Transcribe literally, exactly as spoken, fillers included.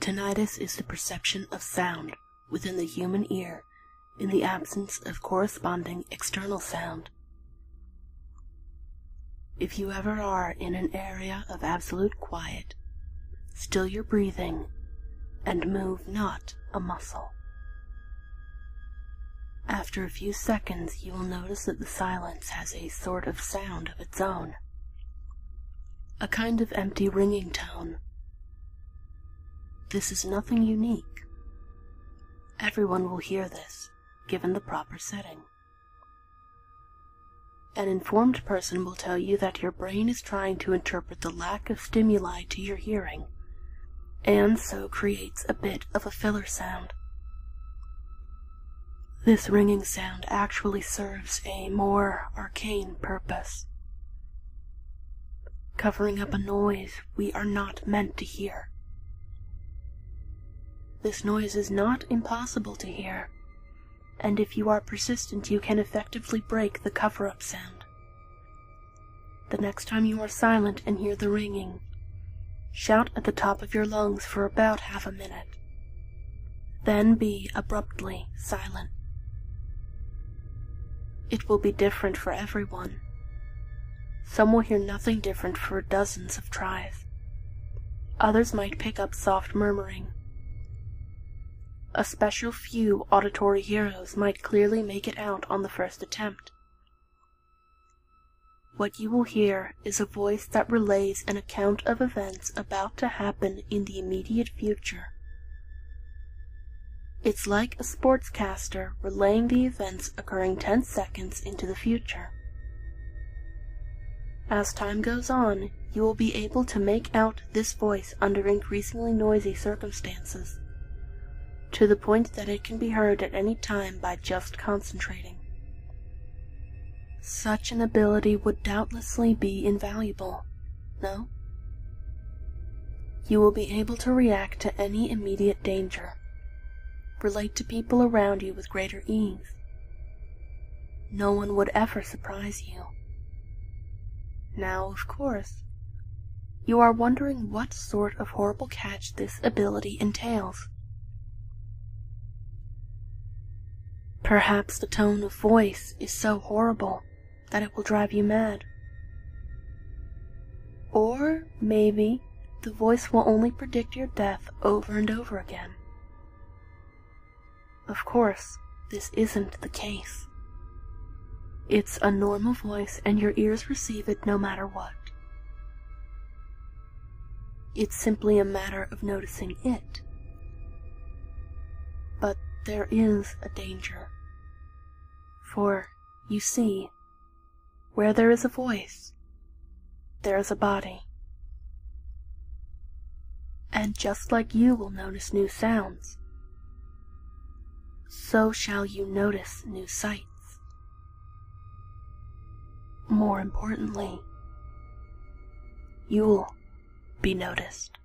Tinnitus is the perception of sound within the human ear in the absence of corresponding external sound. If you ever are in an area of absolute quiet, still your breathing and move not a muscle. After a few seconds you will notice that the silence has a sort of sound of its own, a kind of empty ringing tone. This is nothing unique. Everyone will hear this, given the proper setting. An informed person will tell you that your brain is trying to interpret the lack of stimuli to your hearing, and so creates a bit of a filler sound. This ringing sound actually serves a more arcane purpose, covering up a noise we are not meant to hear. This noise is not impossible to hear, and if you are persistent you can effectively break the cover-up sound. The next time you are silent and hear the ringing, shout at the top of your lungs for about half a minute, then be abruptly silent. It will be different for everyone. Some will hear nothing different for dozens of tries. Others might pick up soft murmuring. A special few auditory heroes might clearly make it out on the first attempt. What you will hear is a voice that relays an account of events about to happen in the immediate future. It's like a sportscaster relaying the events occurring ten seconds into the future. As time goes on, you will be able to make out this voice under increasingly noisy circumstances, to the point that it can be heard at any time by just concentrating. Such an ability would doubtlessly be invaluable, no? You will be able to react to any immediate danger, relate to people around you with greater ease. No one would ever surprise you. Now, of course, you are wondering what sort of horrible catch this ability entails. Perhaps the tone of voice is so horrible that it will drive you mad. Or maybe the voice will only predict your death over and over again. Of course, this isn't the case. It's a normal voice and your ears receive it no matter what. It's simply a matter of noticing it. But there is a danger. For, you see, where there is a voice, there is a body. And just like you will notice new sounds, so shall you notice new sights. More importantly, you'll be noticed.